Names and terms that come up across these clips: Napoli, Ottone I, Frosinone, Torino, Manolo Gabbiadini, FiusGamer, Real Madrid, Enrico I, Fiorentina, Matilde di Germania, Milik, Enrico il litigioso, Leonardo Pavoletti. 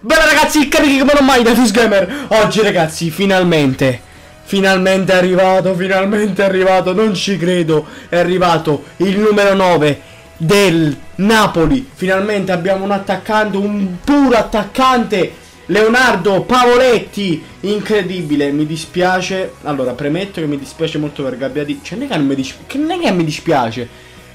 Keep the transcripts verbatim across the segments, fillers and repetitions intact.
Bella ragazzi, carichi come non mai da FiusGamer. Oggi ragazzi, finalmente Finalmente è arrivato, finalmente è arrivato, non ci credo. È arrivato il numero nove del Napoli. Finalmente abbiamo un attaccante, un puro attaccante, Leonardo Pavoletti. Incredibile, mi dispiace. Allora, premetto che mi dispiace molto per Gabbiadini. Cioè, non è che mi dispiace, che non è che mi dispiace.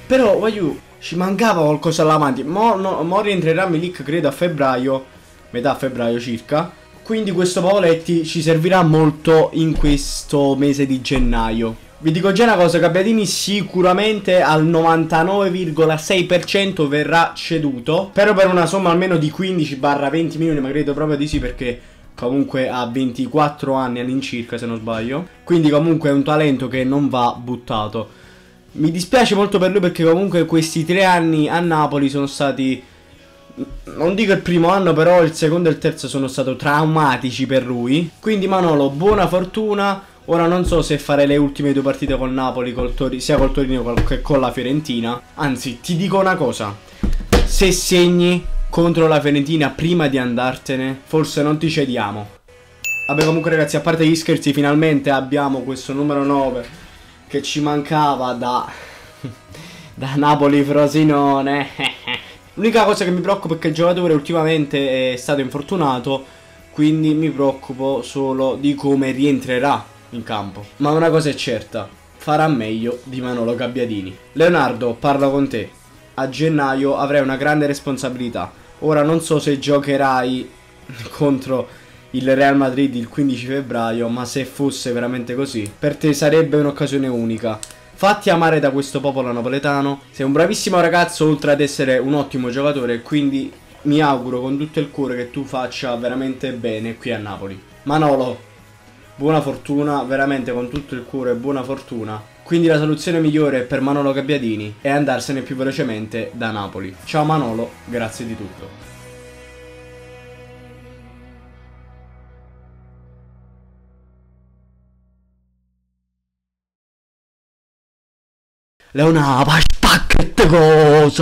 Però, voglio, ci mancava qualcosa all'avanti. Mo, no, mo rientrerà Milik, credo, a febbraio, metà febbraio circa. Quindi questo Pavoletti ci servirà molto in questo mese di gennaio. Vi dico già una cosa, Gabbiadini sicuramente al novantanove virgola sei per cento verrà ceduto, però per una somma almeno di quindici venti milioni, ma credo proprio di sì, perché comunque ha ventiquattro anni all'incirca se non sbaglio. Quindi comunque è un talento che non va buttato. Mi dispiace molto per lui perché comunque questi tre anni a Napoli sono stati... non dico il primo anno, però il secondo e il terzo sono stati traumatici per lui. Quindi Manolo, buona fortuna. Ora non so se fare le ultime due partite con Napoli, col Torino, sia col Torino che con la Fiorentina. Anzi, ti dico una cosa: se segni contro la Fiorentina prima di andartene, forse non ti cediamo. Vabbè, comunque ragazzi, a parte gli scherzi, finalmente abbiamo questo numero nove che ci mancava da da Napoli Frosinone. L'unica cosa che mi preoccupa è che il giocatore ultimamente è stato infortunato, quindi mi preoccupo solo di come rientrerà in campo. Ma una cosa è certa, farà meglio di Manolo Gabbiadini. Leonardo, parlo con te. A gennaio avrai una grande responsabilità. Ora non so se giocherai contro il Real Madrid il quindici febbraio, ma se fosse veramente così, per te sarebbe un'occasione unica. Fatti amare da questo popolo napoletano, sei un bravissimo ragazzo oltre ad essere un ottimo giocatore, quindi mi auguro con tutto il cuore che tu faccia veramente bene qui a Napoli. Manolo, buona fortuna, veramente con tutto il cuore buona fortuna. Quindi la soluzione migliore per Manolo Gabbiadini è andarsene più velocemente da Napoli. Ciao Manolo, grazie di tutto. Leonardo, spacca questa cosa!